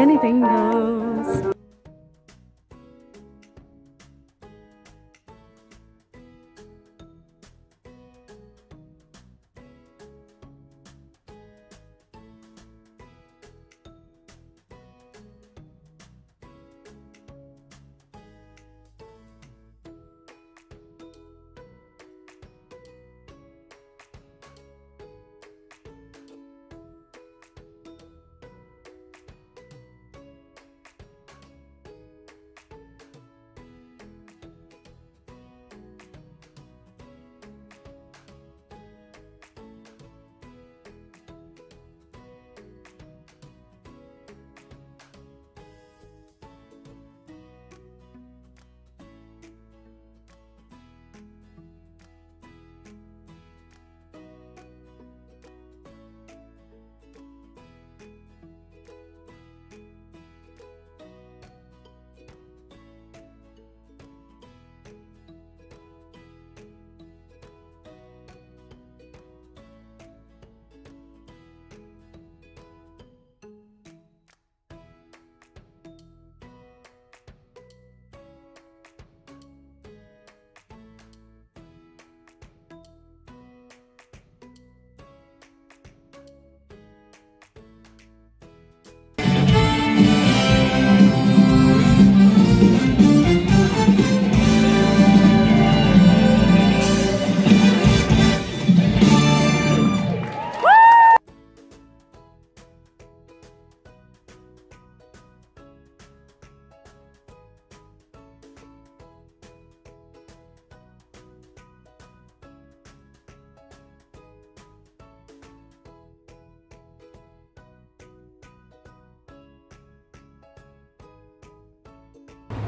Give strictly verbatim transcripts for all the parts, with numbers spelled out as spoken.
Anything goes.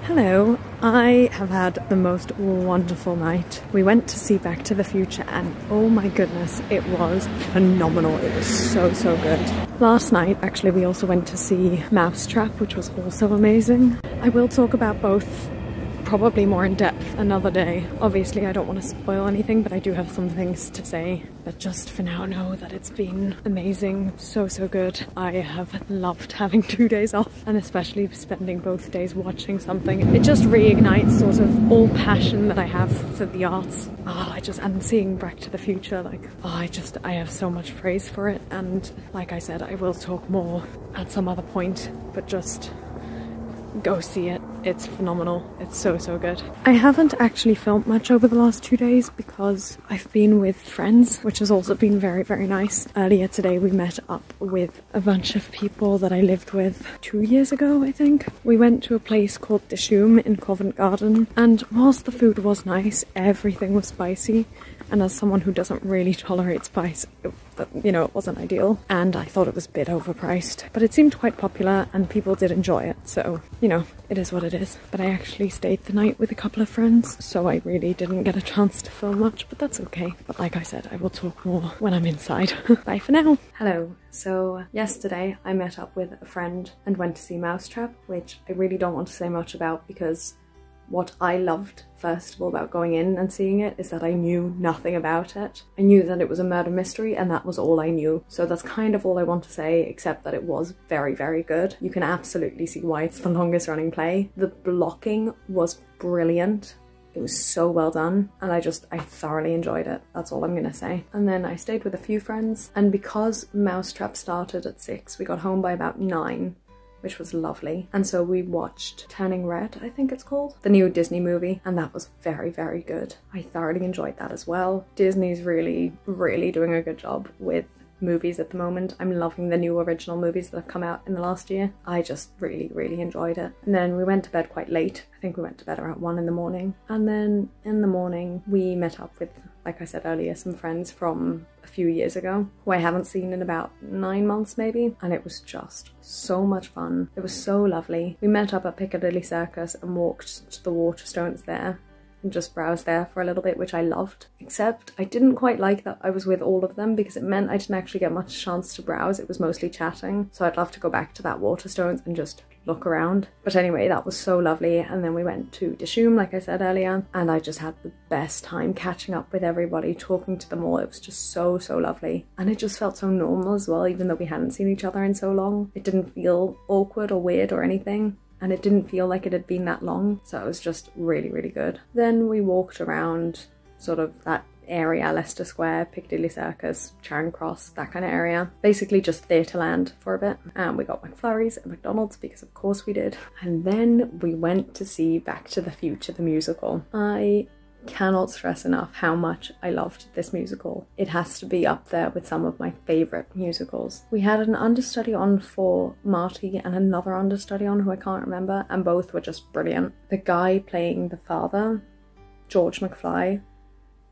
Hello, I have had the most wonderful night. We went to see Back to the Future and oh my goodness, it was phenomenal. It was so, so good. Last night, actually, we also went to see Mousetrap, which was also amazing. I will talk about both probably more in depth another day. Obviously, I don't want to spoil anything, but I do have some things to say. But just for now, know that it's been amazing, so, so good. I have loved having two days off, and especially spending both days watching something. It just reignites sort of all passion that I have for the arts. Oh, I just, and seeing Back to the Future, like, oh, I just, I have so much praise for it. And like I said, I will talk more at some other point, but just go see it. It's phenomenal. It's so, so good. I haven't actually filmed much over the last two days because I've been with friends, which has also been very, very nice. Earlier today, we met up with a bunch of people that I lived with two years ago, I think. We went to a place called Dishoom in Covent Garden, and whilst the food was nice, everything was spicy. And as someone who doesn't really tolerate spice, it, you know, it wasn't ideal. And I thought it was a bit overpriced, but it seemed quite popular and people did enjoy it. So, you know, it is what it is. But I actually stayed the night with a couple of friends, so I really didn't get a chance to film much, but that's okay. But like I said, I will talk more when I'm inside. Bye for now. Hello. So yesterday I met up with a friend and went to see Mousetrap, which I really don't want to say much about because what I loved, first of all, about going in and seeing it is that I knew nothing about it. I knew that it was a murder mystery and that was all I knew. So that's kind of all I want to say, except that it was very, very good. You can absolutely see why it's the longest running play. The blocking was brilliant. It was so well done and I just, I thoroughly enjoyed it. That's all I'm gonna say. And then I stayed with a few friends, and because Mousetrap started at six, we got home by about nine. Which was lovely. And so we watched Turning Red, I think it's called, the new Disney movie, and that was very, very good. I thoroughly enjoyed that as well. Disney's really, really doing a good job with movies at the moment. I'm loving the new original movies that have come out in the last year. I just really, really enjoyed it. And then we went to bed quite late. I think we went to bed around one in the morning. And then in the morning, we met up with, like I said earlier, some friends from a few years ago who I haven't seen in about nine months maybe, and it was just so much fun. It was so lovely. We met up at Piccadilly Circus and walked to the Waterstones there and just browsed there for a little bit, which I loved. Except I didn't quite like that I was with all of them because it meant I didn't actually get much chance to browse. It was mostly chatting. So I'd love to go back to that Waterstones and just look around. But anyway, that was so lovely. And then we went to Dishoom, like I said earlier, and I just had the best time catching up with everybody, talking to them all. It was just so, so lovely. And it just felt so normal as well, even though we hadn't seen each other in so long. It didn't feel awkward or weird or anything. And it didn't feel like it had been that long. So it was just really, really good. Then we walked around sort of that area, Leicester Square, Piccadilly Circus, Charing Cross, that kind of area. Basically just Theatreland for a bit. And we got McFlurries and McDonald's because of course we did. And then we went to see Back to the Future, the musical. I cannot stress enough how much I loved this musical. It has to be up there with some of my favourite musicals. We had an understudy on for Marty and another understudy on who I can't remember, and both were just brilliant. The guy playing the father, George McFly,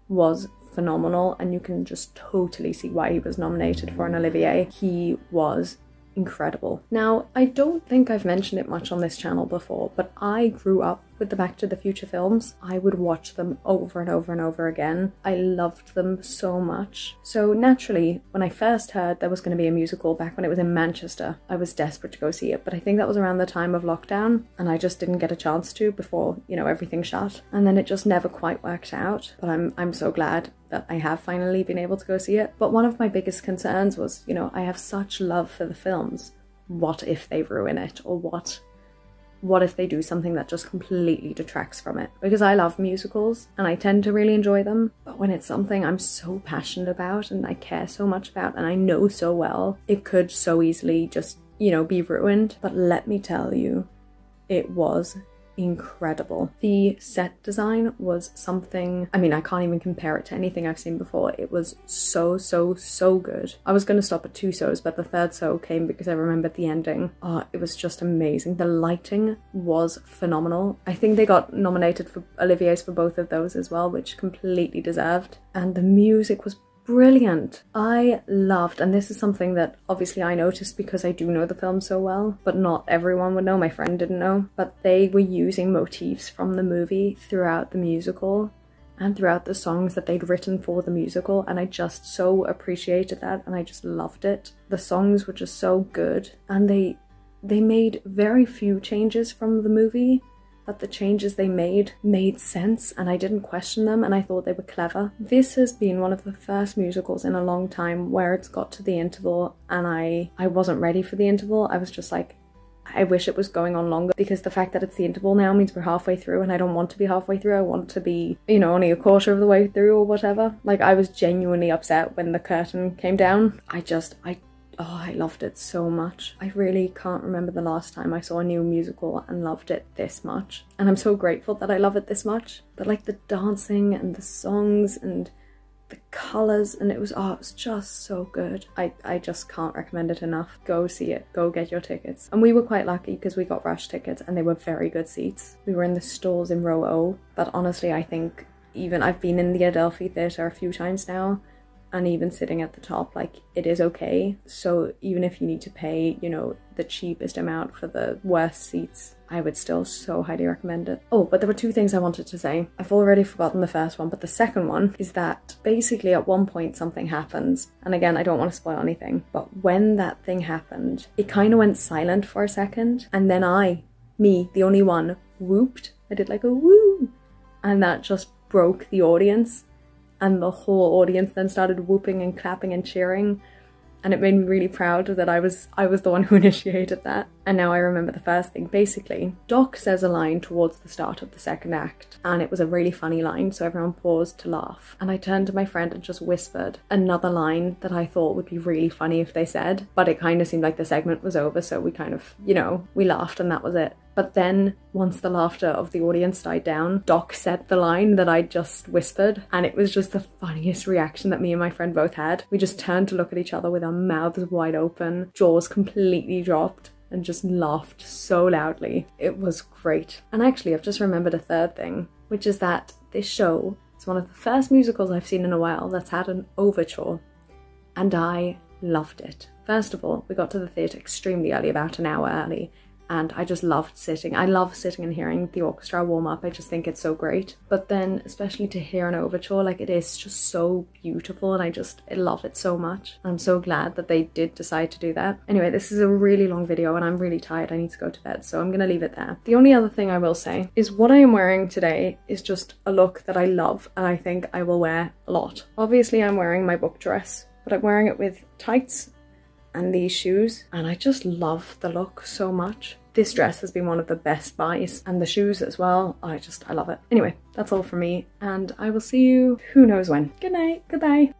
was phenomenal, and you can just totally see why he was nominated for an Olivier. He was incredible. Now, I don't think I've mentioned it much on this channel before, but I grew up with the Back to the Future films. I would watch them over and over and over again. I loved them so much. So naturally, when I first heard there was going to be a musical back when it was in Manchester, I was desperate to go see it. But I think that was around the time of lockdown, and I just didn't get a chance to before, you know, everything shut. And then it just never quite worked out. But I'm, I'm so glad that I have finally been able to go see it. But one of my biggest concerns was, you know, I have such love for the films. What if they ruin it? Or what what if they do something that just completely detracts from it? Because I love musicals and I tend to really enjoy them, but when it's something I'm so passionate about and I care so much about and I know so well, it could so easily just, you know, be ruined. But let me tell you, it was incredible. The set design was something, I mean, I can't even compare it to anything I've seen before. It was so, so, so good. I was going to stop at two sews, but the third sew came because I remembered the ending. Oh, it was just amazing. The lighting was phenomenal. I think they got nominated for Olivier's for both of those as well, which completely deserved. And the music was brilliant. I loved, and this is something that obviously I noticed because I do know the film so well, but not everyone would know, my friend didn't know, but they were using motifs from the movie throughout the musical and throughout the songs that they'd written for the musical, and I just so appreciated that and I just loved it. The songs were just so good, and they they made very few changes from the movie, but the changes they made made sense and I didn't question them and I thought they were clever. This has been one of the first musicals in a long time where it's got to the interval and I, I wasn't ready for the interval. I was just like, I wish it was going on longer, because the fact that it's the interval now means we're halfway through and I don't want to be halfway through. I want to be, you know, only a quarter of the way through or whatever. Like, I was genuinely upset when the curtain came down. I just, I Oh, I loved it so much. I really can't remember the last time I saw a new musical and loved it this much. And I'm so grateful that I love it this much. But like the dancing and the songs and the colours, and it was, oh, it was just so good. I, I just can't recommend it enough. Go see it. Go get your tickets. And we were quite lucky because we got rush tickets and they were very good seats. We were in the stalls in row O, but honestly, I think even I've been in the Adelphi Theatre a few times now, and even sitting at the top, like, it is okay. So even if you need to pay, you know, the cheapest amount for the worst seats, I would still so highly recommend it. Oh, but there were two things I wanted to say. I've already forgotten the first one, but the second one is that basically at one point something happens. And again, I don't want to spoil anything, but when that thing happened, it kind of went silent for a second. And then I, me, the only one, whooped. I did like a woo. And that just broke the audience. And the whole audience then started whooping and clapping and cheering, and it made me really proud that I was I was the one who initiated that. And now I remember the first thing. Basically, Doc says a line towards the start of the second act, and it was a really funny line, so everyone paused to laugh. And I turned to my friend and just whispered another line that I thought would be really funny if they said, but it kind of seemed like the segment was over, so we kind of, you know, we laughed and that was it. But then, once the laughter of the audience died down, Doc said the line that I just whispered, and it was just the funniest reaction that me and my friend both had. We just turned to look at each other with our mouths wide open, jaws completely dropped, and just laughed so loudly. It was great. And actually, I've just remembered a third thing, which is that this show is one of the first musicals I've seen in a while that's had an overture, and I loved it. First of all, we got to the theatre extremely early, about an hour early, and I just loved sitting. I love sitting and hearing the orchestra warm up. I just think it's so great. But then especially to hear an overture, like, it is just so beautiful, and I just I love it so much. I'm so glad that they did decide to do that. Anyway, this is a really long video and I'm really tired. I need to go to bed, so I'm gonna leave it there. The only other thing I will say is what I am wearing today is just a look that I love and I think I will wear a lot. Obviously I'm wearing my book dress, but I'm wearing it with tights and these shoes, and I just love the look so much. This dress has been one of the best buys, and the shoes as well. I just I love it. Anyway, that's all for me, and I will see you who knows when. Good night. Goodbye.